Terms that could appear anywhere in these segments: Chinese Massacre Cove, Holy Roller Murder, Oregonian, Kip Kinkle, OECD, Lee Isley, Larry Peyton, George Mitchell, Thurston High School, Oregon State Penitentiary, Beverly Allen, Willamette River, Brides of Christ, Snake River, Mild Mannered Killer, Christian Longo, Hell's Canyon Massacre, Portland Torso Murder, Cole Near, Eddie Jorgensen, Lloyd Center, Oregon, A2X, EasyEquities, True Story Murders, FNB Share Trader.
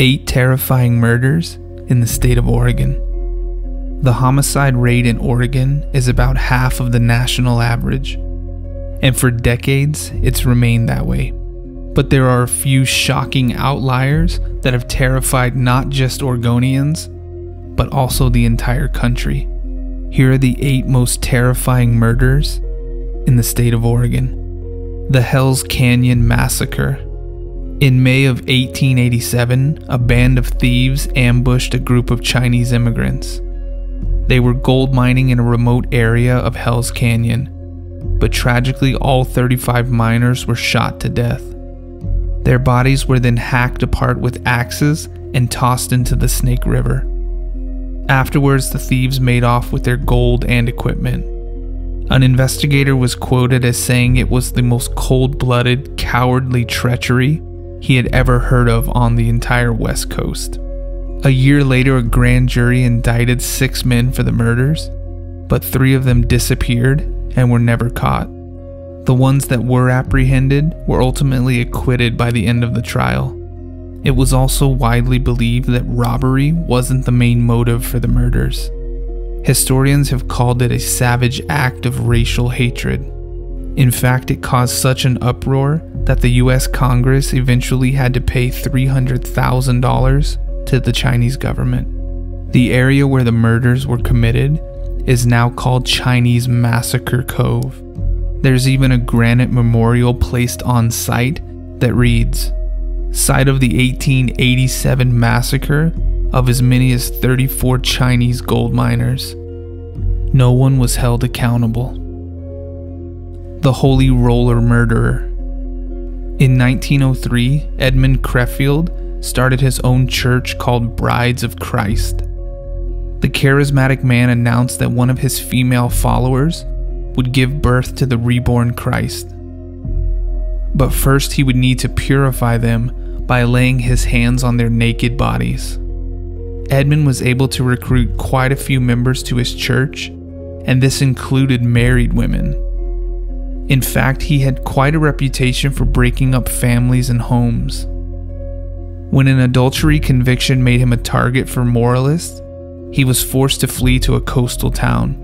8 terrifying murders in the state of Oregon. The homicide rate in Oregon is about half of the national average, and for decades it's remained that way. But there are a few shocking outliers that have terrified not just Oregonians, but also the entire country. Here are the 8 most terrifying murders in the state of Oregon. The Hell's Canyon Massacre. In May of 1887, a band of thieves ambushed a group of Chinese immigrants. They were gold mining in a remote area of Hell's Canyon, but tragically all 35 miners were shot to death. Their bodies were then hacked apart with axes and tossed into the Snake River. Afterwards, the thieves made off with their gold and equipment. An investigator was quoted as saying it was the most cold-blooded, cowardly treachery he had ever heard of on the entire West Coast. A year later, a grand jury indicted 6 men for the murders, but 3 of them disappeared and were never caught. The ones that were apprehended were ultimately acquitted by the end of the trial. It was also widely believed that robbery wasn't the main motive for the murders. Historians have called it a savage act of racial hatred. In fact, it caused such an uproar that the U.S. Congress eventually had to pay $300,000 to the Chinese government. The area where the murders were committed is now called Chinese Massacre Cove. There's even a granite memorial placed on site that reads, "Site of the 1887 massacre of as many as 34 Chinese gold miners. No one was held accountable." The Holy Roller Murder. In 1903, Edmund Creffield started his own church called Brides of Christ. The charismatic man announced that one of his female followers would give birth to the reborn Christ. But first he would need to purify them by laying his hands on their naked bodies. Edmund was able to recruit quite a few members to his church, and this included married women. In fact, he had quite a reputation for breaking up families and homes. When an adultery conviction made him a target for moralists, he was forced to flee to a coastal town.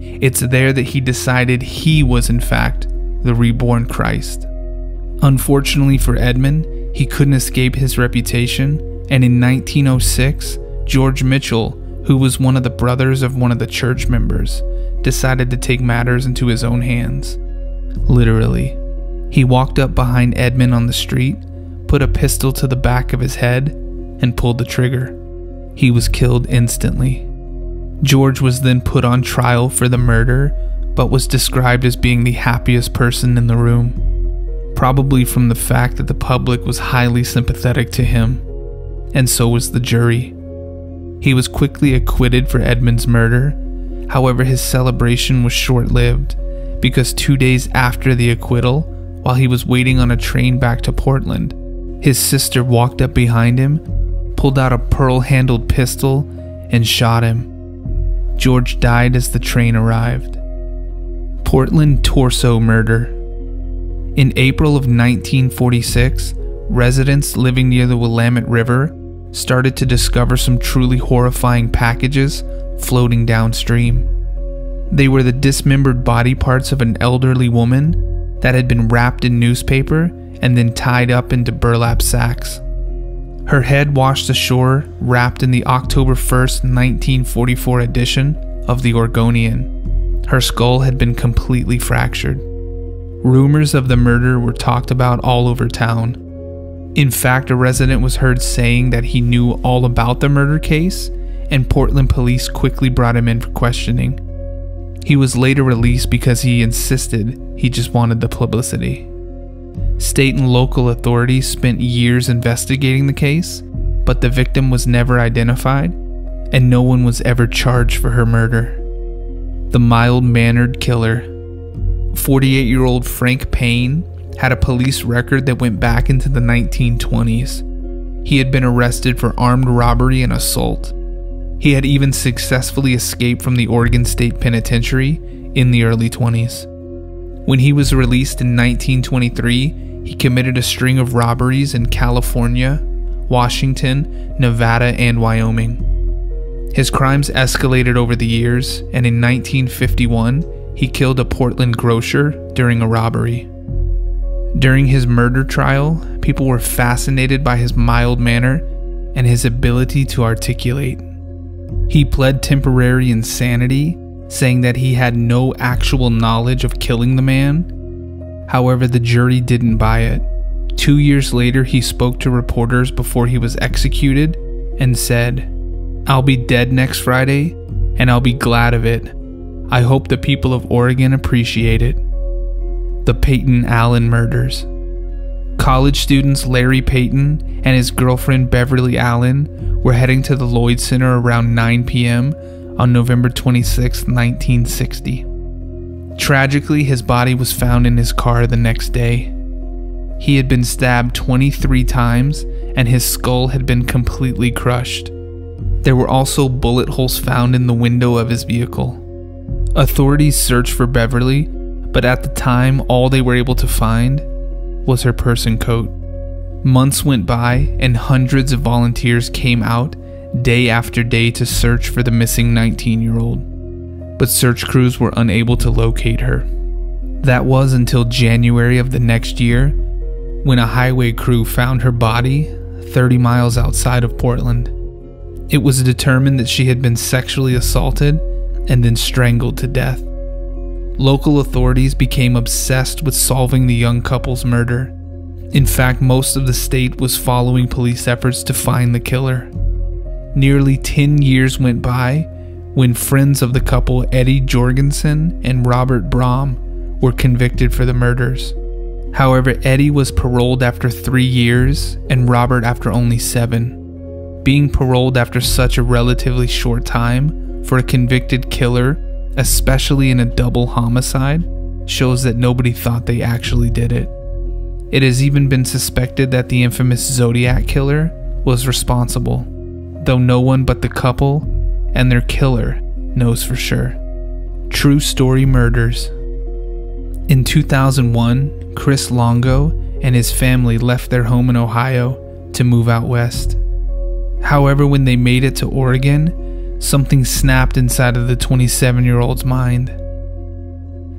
It's there that he decided he was, in fact, the reborn Christ. Unfortunately for Edmund, he couldn't escape his reputation, and in 1906, George Mitchell, who was one of the brothers of one of the church members, decided to take matters into his own hands. Literally. He walked up behind Edmund on the street, put a pistol to the back of his head, and pulled the trigger. He was killed instantly. George was then put on trial for the murder, but was described as being the happiest person in the room, probably from the fact that the public was highly sympathetic to him, and so was the jury. He was quickly acquitted for Edmund's murder. However, his celebration was short-lived, because 2 days after the acquittal, while he was waiting on a train back to Portland, his sister walked up behind him, pulled out a pearl-handled pistol, and shot him. George died as the train arrived. Portland Torso Murder. In April of 1946, residents living near the Willamette River started to discover some truly horrifying packages floating downstream. They were the dismembered body parts of an elderly woman that had been wrapped in newspaper and then tied up into burlap sacks. Her head washed ashore, wrapped in the October 1st, 1944 edition of the Oregonian. Her skull had been completely fractured. Rumors of the murder were talked about all over town. In fact, a resident was heard saying that he knew all about the murder case, and Portland police quickly brought him in for questioning. He was later released because he insisted he just wanted the publicity. State and local authorities spent years investigating the case, but the victim was never identified, and no one was ever charged for her murder. The Mild-Mannered Killer. 48-year-old Frank Payne had a police record that went back into the 1920s. He had been arrested for armed robbery and assault. He had even successfully escaped from the Oregon State Penitentiary in the early 20s. When he was released in 1923, he committed a string of robberies in California, Washington, Nevada, and Wyoming. His crimes escalated over the years, and in 1951, he killed a Portland grocer during a robbery. During his murder trial, people were fascinated by his mild manner and his ability to articulate. He pled temporary insanity, saying that he had no actual knowledge of killing the man. However, the jury didn't buy it. 2 years later, he spoke to reporters before he was executed and said, "I'll be dead next Friday, and I'll be glad of it. I hope the people of Oregon appreciate it." The Peyton Allen Murders. College students Larry Peyton and his girlfriend Beverly Allen were heading to the Lloyd Center around 9 p.m. on November 26, 1960. Tragically, his body was found in his car the next day. He had been stabbed 23 times, and his skull had been completely crushed. There were also bullet holes found in the window of his vehicle. Authorities searched for Beverly, but at the time, all they were able to find was her person coat. Months went by, and hundreds of volunteers came out day after day to search for the missing 19-year-old, but search crews were unable to locate her. That was until January of the next year, when a highway crew found her body 30 miles outside of Portland. It was determined that she had been sexually assaulted and then strangled to death. Local authorities became obsessed with solving the young couple's murder. In fact, most of the state was following police efforts to find the killer. Nearly 10 years went by when friends of the couple, Eddie Jorgensen and Robert Brom, were convicted for the murders. However, Eddie was paroled after 3 years and Robert after only 7. Being paroled after such a relatively short time for a convicted killer, especially in a double homicide, shows that nobody thought they actually did it. It has even been suspected that the infamous Zodiac Killer was responsible, though no one but the couple and their killer knows for sure. True Story Murders. In 2001, Chris Longo and his family left their home in Ohio to move out west. However, when they made it to Oregon, something snapped inside of the 27-year-old's mind.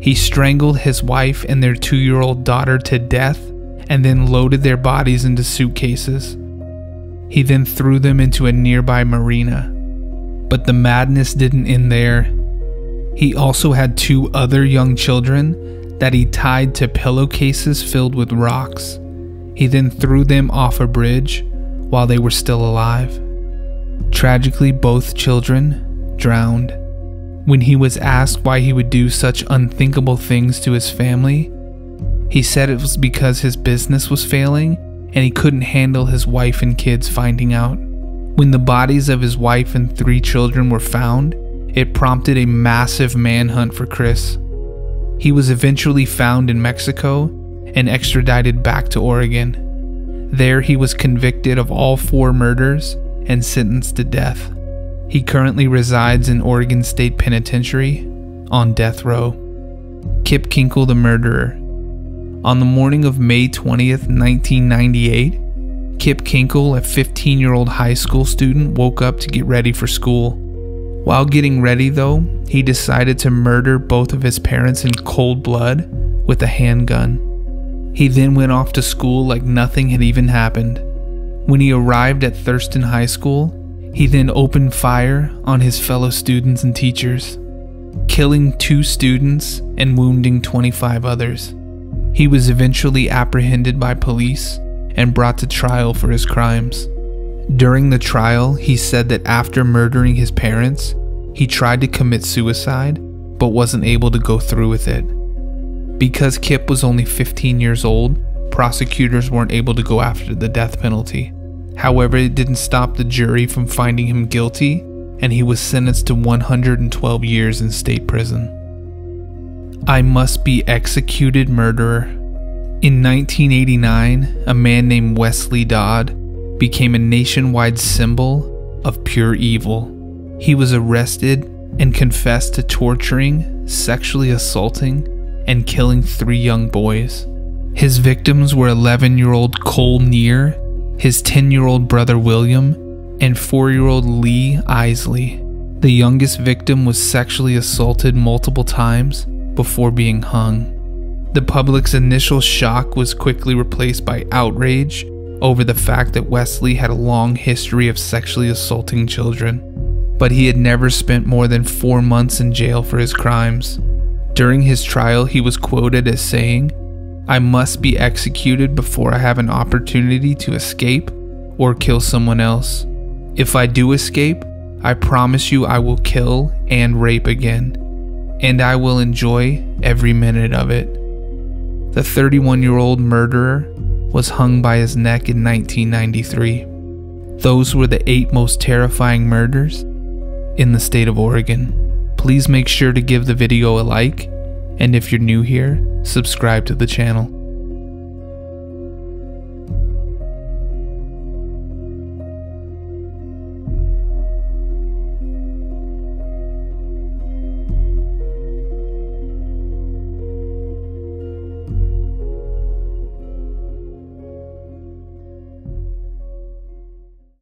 He strangled his wife and their 2-year-old daughter to death and then loaded their bodies into suitcases. He then threw them into a nearby marina. But the madness didn't end there. He also had 2 other young children that he tied to pillowcases filled with rocks. He then threw them off a bridge while they were still alive. Tragically, both children drowned. When he was asked why he would do such unthinkable things to his family, he said it was because his business was failing and he couldn't handle his wife and kids finding out. When the bodies of his wife and 3 children were found, it prompted a massive manhunt for Chris. He was eventually found in Mexico and extradited back to Oregon. There, he was convicted of all 4 murders and sentenced to death. He currently resides in Oregon State Penitentiary on death row. Kip Kinkle, the murderer. On the morning of May 20th, 1998, Kip Kinkle, a 15-year-old high school student, woke up to get ready for school. While getting ready, though, he decided to murder both of his parents in cold blood with a handgun. He then went off to school like nothing had even happened. When he arrived at Thurston High School, he then opened fire on his fellow students and teachers, killing 2 students and wounding 25 others. He was eventually apprehended by police and brought to trial for his crimes. During the trial, he said that after murdering his parents, he tried to commit suicide but wasn't able to go through with it. Because Kip was only 15 years old, prosecutors weren't able to go after the death penalty. However, it didn't stop the jury from finding him guilty, and he was sentenced to 112 years in state prison. I Must Be Executed Murderer. In 1989, a man named Wesley Dodd became a nationwide symbol of pure evil. He was arrested and confessed to torturing, sexually assaulting, and killing 3 young boys. His victims were 11-year-old Cole Near his 10-year-old brother William, and 4-year-old Lee Isley. The youngest victim was sexually assaulted multiple times before being hung. The public's initial shock was quickly replaced by outrage over the fact that Wesley had a long history of sexually assaulting children, but he had never spent more than 4 months in jail for his crimes. During his trial, he was quoted as saying, "I must be executed before I have an opportunity to escape or kill someone else. If I do escape, I promise you I will kill and rape again, and I will enjoy every minute of it." The 31-year-old murderer was hung by his neck in 1993. Those were the 8 most terrifying murders in the state of Oregon. Please make sure to give the video a like, and if you're new here, subscribe to the channel.